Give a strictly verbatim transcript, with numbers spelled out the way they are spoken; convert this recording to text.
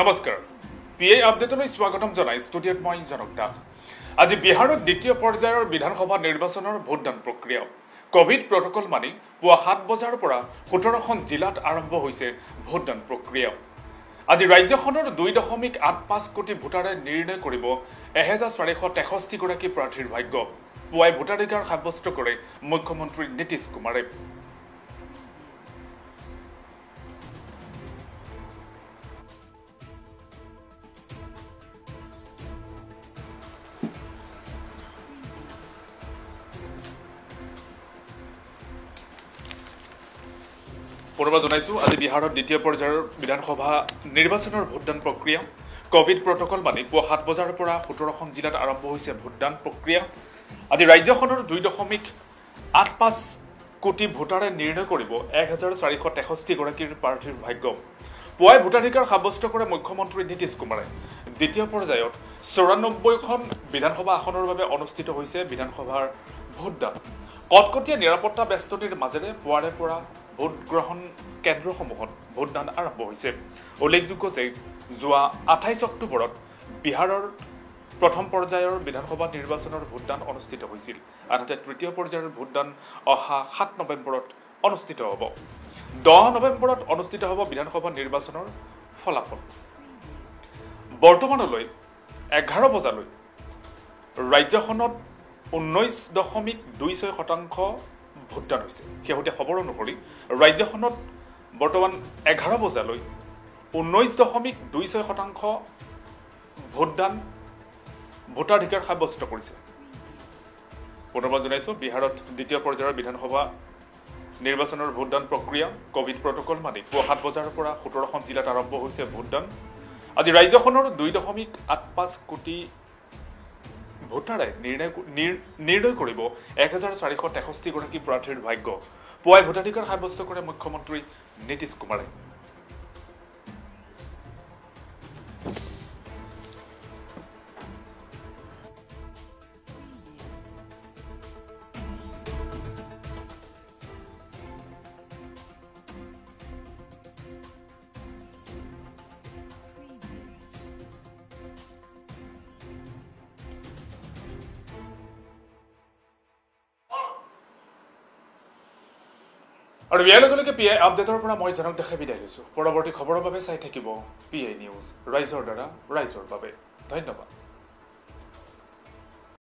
नमस्कार पीआई आपडेटলৈ स्वागतम জানাই স্টুডিওত মই জনক দাস। আজি বিহাৰৰ দ্বিতীয় পৰ্যায়ৰ বিধানসভা নিৰ্বাচনৰ ভোটদান প্ৰক্ৰিয়া কোভিড প্ৰটকল মানি পুৱা সাত বজাৰ পৰা সতেৰ খন জিলাত আৰম্ভ হৈছে ভোটদান প্ৰক্ৰিয়া। আজি ৰাজ্যখনৰ দুই দশমিক আঠ পাঁচ কোটি ভোটাৰে নিৰ্ণয় কৰিব এক হাজাৰ চাৰিশ তেষষ্ঠি গৰাকী প্ৰাৰ্থীৰ ভাগ্য। পুৱাই ভোটাধিকাৰ সাব্যস্ত কৰে মুখ্যমন্ত্ৰী নীতিশ কুমাৰে। पुनर्बार जानाइछु आज बिहार द्वितीय पर्यायर विधानसभा निर्वाचन भोटदान प्रक्रिया कोविड प्रोटोकल मानि पुवा सात बजार परा सत्रह जिलात आरम्भ होइसे भोटदान प्रक्रिया। आज राज्यखनर দুই দশমিক আঠ পাঁচ कोटी भोटारे निर्णय करिबो এক হাজাৰ চাৰিশ তেষষ্ঠি गराकीर प्रार्थीर भाग्य। पुवाय भोटाधिकार साब्यस्त करे मुख्यमंत्री नीतीश कुमारे। द्वितीय पर्यायत চৌৰান্নব্বৈ खन विधानसभा आसनर भाबे अनुष्ठित होइसे विधानसभार भोटदान। कटकटिया निरापत्ता बेष्टनिर माजेरे पुवारे परा भोट ग्रहण केन्द्रসমূহত ভোটদান আৰম্ভ হৈছে। উল্লেখযোগ্য যে যোৱা আঠাইছ অক্টোবৰত বিহাৰৰ প্ৰথম পৰ্যায়ৰ বিধানসভা নিৰ্বাচনৰ ভোটদান অনুষ্ঠিত হৈছিল। আনহাতে তৃতীয় পৰ্যায়ৰ ভোটদান অহা সাত নৱেম্বৰত অনুষ্ঠিত হ'ব। দহ নৱেম্বৰত অনুষ্ঠিত হ'ব বিধানসভা নিৰ্বাচনৰ ফলাফল। বৰ্তমানলৈ এঘাৰ বজালৈ ৰাজ্যখনত ঊনৈছ দশমিক দুই ছয় শতাংশ ভোটদান হৈছে। শেহতীয়া খবৰ অনুসৰি ৰাজ্যখনত বৰ্তমান এঘাৰ বজালৈ ঊনৈছ দশমিক দুই ছয় শতাংশ ভোটদান ভোটাধিকাৰ সাব্যস্ত কৰিছে। পুনৰবাৰ জনাইছোঁ বিহাৰত দ্বিতীয় পৰ্যায়ৰ বিধানসভা নিৰ্বাচনৰ ভোটদান প্ৰক্ৰিয়া কোভিড প্ৰট'কল মানি পুৱা সাত বজাৰ পৰা সোতৰখন জিলাত আৰম্ভ হৈছে ভোটদান। আজি ৰাজ্যখনৰ দুই দশমিক আঠ পাঁচ কোটি ভোটাৰে নিৰ্ণয় কৰিব এক হাজাৰ চাৰিশ তেষষ্ঠি গৰাকী প্ৰাৰ্থীৰ ভাগ্য। পুৱাই ভোটাধিকাৰ সাব্যস্ত কৰে মুখ্যমন্ত্ৰী নীতিশ কুমাৰে। और ইয়ালৈকে পি আই আপডেটৰ পৰা মই জনক দাসে বিদায় লৈছো। পৰৱৰ্তী খবৰৰ বাবে চাই থাকিব পি আই নিউজ, ৰাইজৰ দ্বাৰা ৰাইজৰ বাবে। ধন্যবাদ।